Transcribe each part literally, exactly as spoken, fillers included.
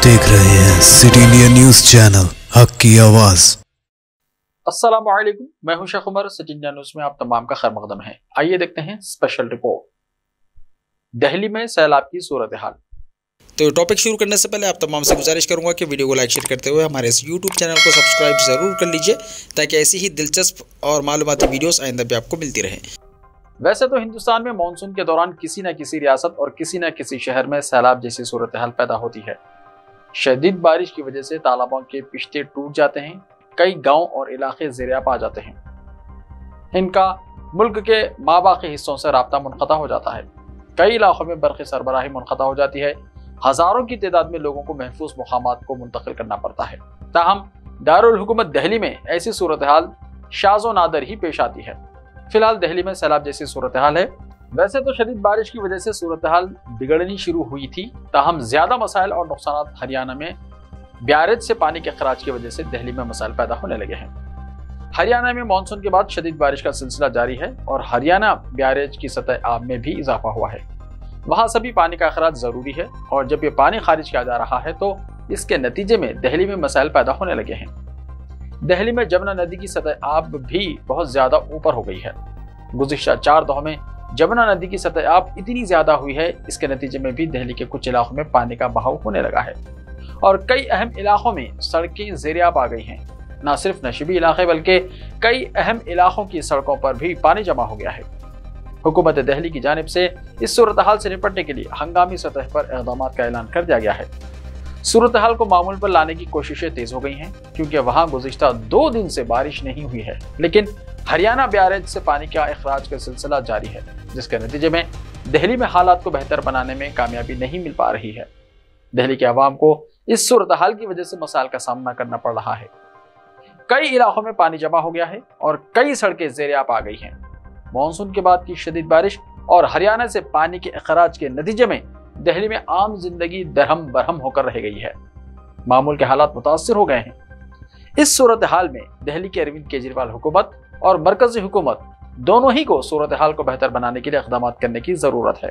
आप देख रहे हैं सिटी न्यूज़ चैनल, हक की आवाज। अस्सलाम वालेकुम, मैं हूं शेख उमर। सिटी न्यूज़ में आप तमाम का खैर मकदम है। आइए देखते हैं स्पेशल रिपोर्ट। दिल्ली में सैलाब की सूरत हाल। तो टॉपिक शुरू करने से पहले आप तमाम से गुजारिश करूंगा कि वीडियो को लाइक शेयर करते हुए हमारे इस यूट्यूब चैनल को सब्सक्राइब जरूर कर लीजिए, ताकि ऐसी ही दिलचस्प और मालूमाती वीडियोस आइंदा भी आपको मिलती रहे। वैसे तो हिंदुस्तान में मानसून के दौरान किसी न किसी रियासत और किसी न किसी शहर में सैलाब जैसी सूरत हाल पैदा होती है। शदीद बारिश की वजह से तालाबों के पिश्ते टूट जाते हैं, कई गांव और इलाके ज़ेरिआब आ जाते हैं, इनका मुल्क के माबाकी हिस्सों से राब्ता मुनक़ता हो जाता है, कई इलाकों में बरक़ी सरबराही मुनक़ता हो जाती है, हज़ारों की तादाद में लोगों को महफूज मुकामात को मुंतकिल करना पड़ता है। ताहम दारुल हुकूमत दिल्ली में ऐसी सूरत हाल शाज़ो नादर ही पेश आती है। फिलहाल दिल्ली में सैलाब जैसी सूरत हाल है। वैसे तो शदीद बारिश की वजह से सूरत हाल बिगड़नी शुरू हुई थी, ताहम ज़्यादा मसाइल और नुकसान हरियाणा में ब्यारेज से पानी के खराज की वजह से दिल्ली में मसाइल पैदा होने लगे हैं। हरियाणा में मानसून के बाद शदीद बारिश का सिलसिला जारी है और हरियाणा ब्यारेज की सतह आब में भी इजाफा हुआ है। वहाँ सभी पानी का अखराज ज़रूरी है और जब ये पानी खारिज किया जा रहा है तो इसके नतीजे में दिल्ली में मसाइल पैदा होने लगे हैं। दिल्ली में जमुना नदी की सतह आब भी बहुत ज़्यादा ऊपर हो गई है। गुज़िश्ता चार दौर में जमुना नदी की सतह आब इतनी ज़्यादा हुई है, इसके नतीजे में भी दिल्ली के कुछ इलाकों में पानी का बहाव होने लगा है और कई अहम इलाकों में सड़कें ज़ेरिआब आ गई हैं। न सिर्फ नशीबी इलाके बल्कि कई अहम इलाकों की सड़कों पर भी पानी जमा हो गया है। हुकूमत दिल्ली की जानिब से इस सूरत हाल से निपटने के लिए हंगामी सतह पर इक़दाम का ऐलान कर दिया गया है। सूरत हाल को मामूल पर लाने की कोशिशें तेज़ हो गई हैं, क्योंकि वहाँ गुज़िश्ता दो दिन से बारिश नहीं हुई है, लेकिन हरियाणा ब्यारेज से पानी का अखराज का सिलसिला जारी है, जिसके नतीजे में दिल्ली में हालात को बेहतर बनाने में कामयाबी नहीं मिल पा रही है। दिल्ली के आवाम को इस सूरत हाल की वजह से मसाइल का सामना करना पड़ रहा है। कई इलाकों में पानी जमा हो गया है और कई सड़कें ज़ेरिआब आ गई हैं। मानसून के बाद की शदीद बारिश और हरियाणा से पानी के अखराज के नतीजे में दिल्ली में आम जिंदगी दरहम बरहम होकर रह गई है। मामूल के हालात मुतासर हो गए हैं। इस सूरत हाल में दिल्ली की अरविंद केजरीवाल हुकूमत और मरकजी हुकूमत दोनों ही को सूरत हाल को बेहतर बनाने के लिए इक़दाम करने की ज़रूरत है।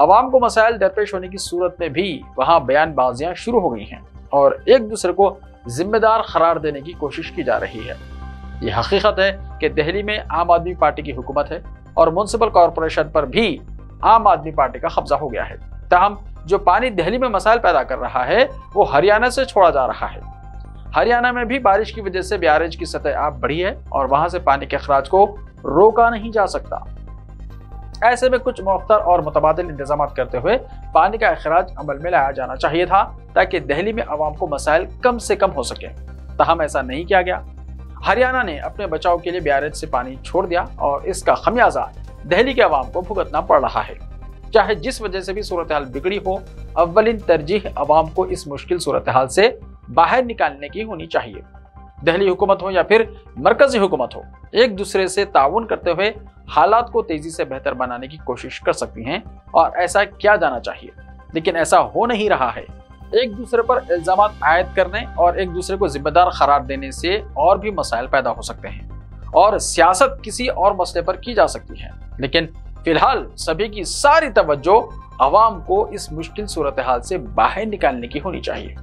आवाम को मसाइल दरपेश होने की सूरत में भी वहाँ बयानबाजियाँ शुरू हो गई हैं और एक दूसरे को जिम्मेदार करार देने की कोशिश की जा रही है। ये हकीकत है कि दिल्ली में आम आदमी पार्टी की हुकूमत है और म्युनिसिपल कॉरपोरेशन पर भी आम आदमी पार्टी का कब्जा हो गया है। ताहम जो पानी दिल्ली में मसाइल पैदा कर रहा है वो हरियाणा से छोड़ा जा रहा है। हरियाणा में भी बारिश की वजह से ब्यारेज की सतह आब बढ़ी है और वहां से पानी के अखराज को रोका नहीं जा सकता। ऐसे में कुछ मुख्तर और मुतबादिल इंतजाम करते हुए पानी का अखराज अमल में लाया जाना चाहिए था, ताकि दिल्ली में आवाम को मसाइल कम से कम हो सके। ताहम ऐसा नहीं किया गया। हरियाणा ने अपने बचाव के लिए ब्यारेज से पानी छोड़ दिया और इसका खमियाजा दिल्ली के आवाम को भुगतना पड़ रहा है। चाहे जिस वजह से भी सूरत हाल बिगड़ी हो, अव्वलिन तरजीह आवाम को इस मुश्किल सूरत हाल से बाहर निकालने की होनी चाहिए। दिल्ली हुकूमत हो या फिर मरकजी हुकूमत हो, एक दूसरे से ताउन करते हुए हालात को तेजी से बेहतर बनाने की कोशिश कर सकती हैं और ऐसा किया जाना चाहिए, लेकिन ऐसा हो नहीं रहा है। एक दूसरे पर इल्ज़ाम आयद करने और एक दूसरे को जिम्मेदार करार देने से और भी मसाइल पैदा हो सकते हैं और सियासत किसी और मसले पर की जा सकती है, लेकिन फिलहाल सभी की सारी तवज्जो आवाम को इस मुश्किल सूरत हाल से बाहर निकालने की होनी चाहिए।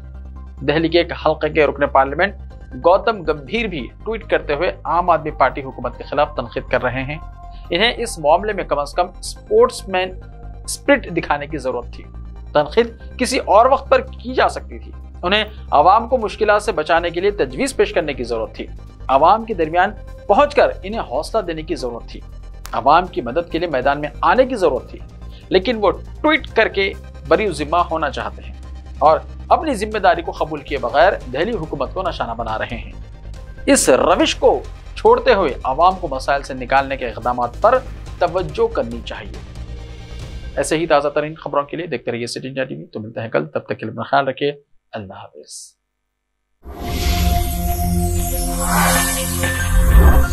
दिल्ली के एक हल्के के रुकने पार्लियामेंट गौतम गंभीर भी ट्वीट करते हुए आम आदमी पार्टी हुकूमत के खिलाफ तनकीद कर रहे हैं। इन्हें इस मामले में कम से कम स्पोर्ट्समैन स्पिरिट दिखाने की जरूरत थी। तनकीद किसी और वक्त पर की जा सकती थी। उन्हें आवाम को मुश्किलात से बचाने के लिए तजवीज़ पेश करने की जरूरत थी। आवाम के दरमियान पहुंचकर इन्हें हौसला देने की जरूरत थी। आवाम की मदद के लिए मैदान में आने की जरूरत थी, लेकिन वो ट्वीट करके बरी ज़िम्मा होना चाहते हैं और अपनी जिम्मेदारी को कबूल किए बगैर दिल्ली हुकूमत को निशाना बना रहे हैं। इस रविश को छोड़ते हुए आवाम को मसाइल से निकालने के इक़दाम पर तवज्जो करनी चाहिए। ऐसे ही ताज़ा तरीन खबरों के लिए देखते रहिए सिटी इंडिया टीवी। तो मिलते हैं कल, तब तक के लिए अपना ख्याल रखिए। अल्लाह हाफ़िज़।